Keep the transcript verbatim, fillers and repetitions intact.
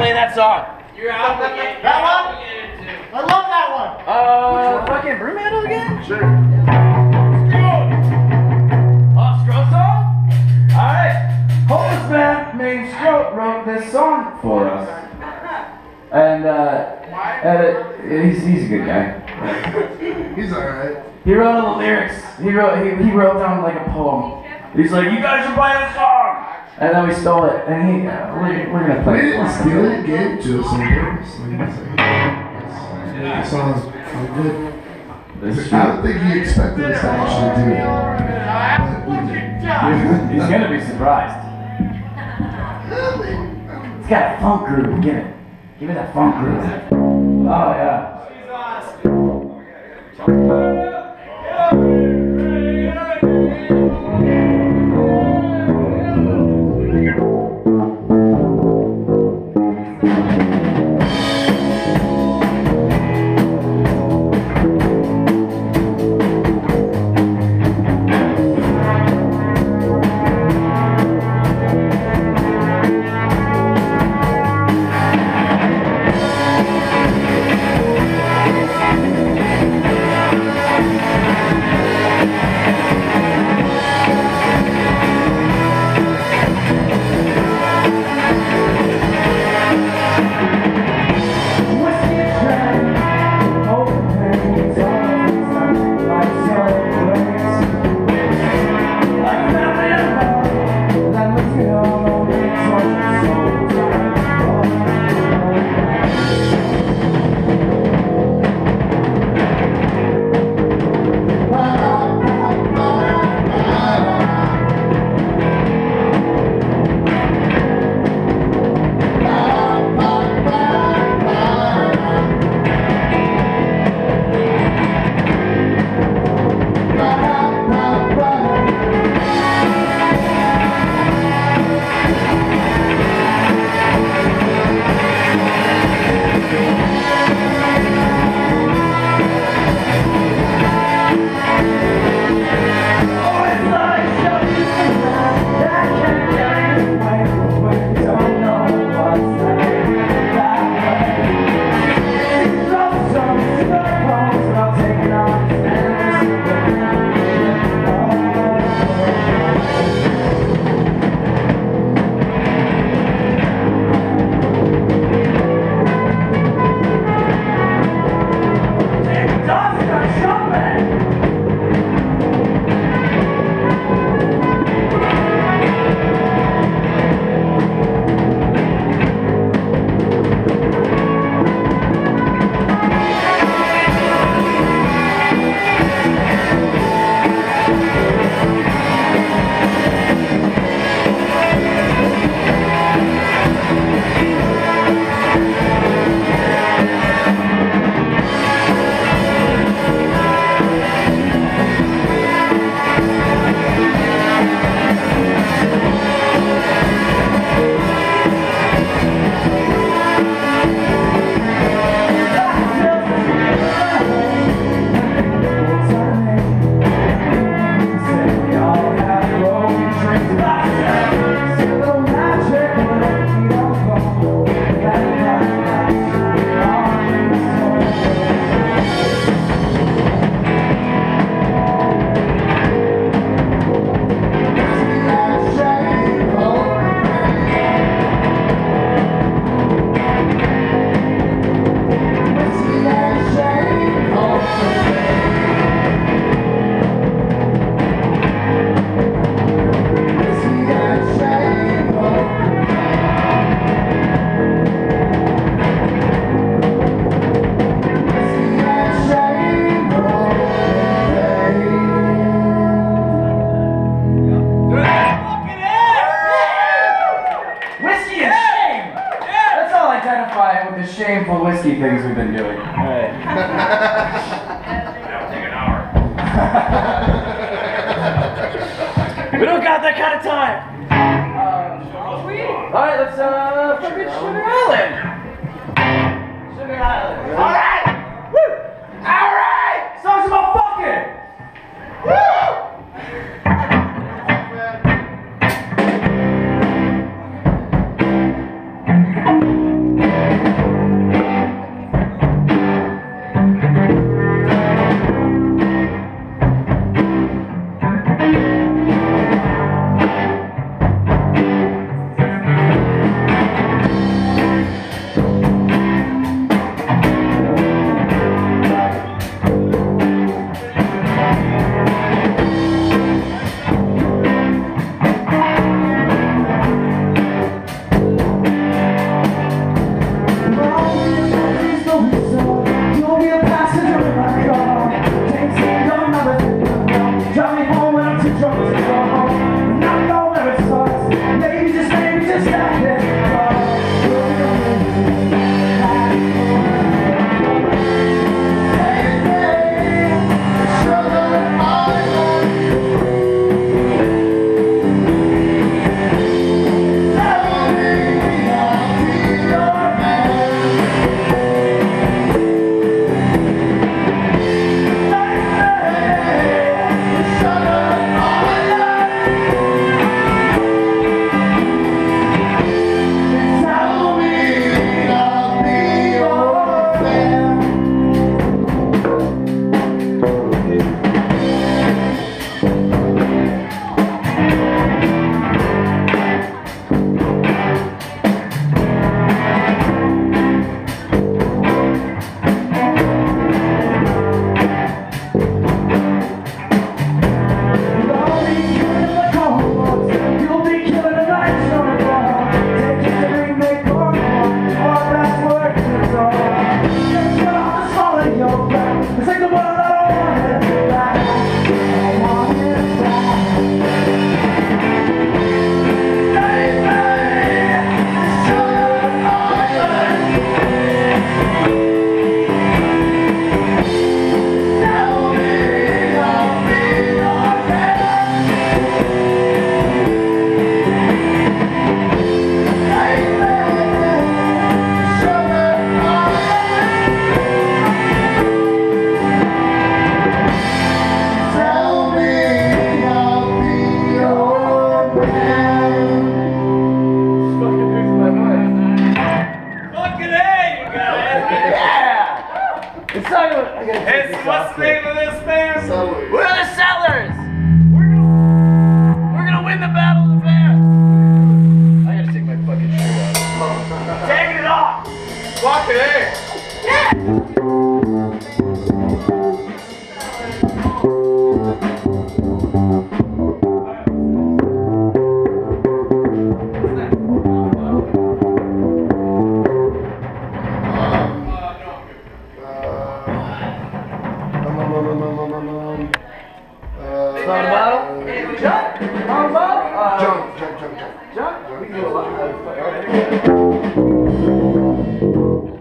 play that song. You're out again. That one? I love that one. Uh, fucking Brew Metal again? Sure. Stroke. Oh, Stroke song? Alright. Homeless man named Stroke wrote this song for us. And, uh, and it, he's, he's a good guy. He's alright. He wrote all the lyrics. He wrote, he, he wrote down like a poem. He's like, you guys should play this song. And then we stole it, and he, uh, we're, we're gonna play it. We didn't steal it, Gabe to us on purpose. That sounds good. I don't think he expected us to actually do it. But he's gonna be surprised. It's got a funk groove, give it. Give it that funk groove. Oh, yeah. Shameful whiskey things we've been doing. All right. That'll take an hour. We don't got that kind of time. Um, all right, let's uh, fucking Sugar Island. Sugar Island. All right. Woo. All right. Songs about fucking. Woo. What's the name of this band? Sellers. We're the Sellers! We're gonna, we're gonna win the battle of the bands! I gotta take my fucking shirt off. Take it off! Walk it in! Jump, jump, jump, jump. Jump? We can get a lot out of the fight.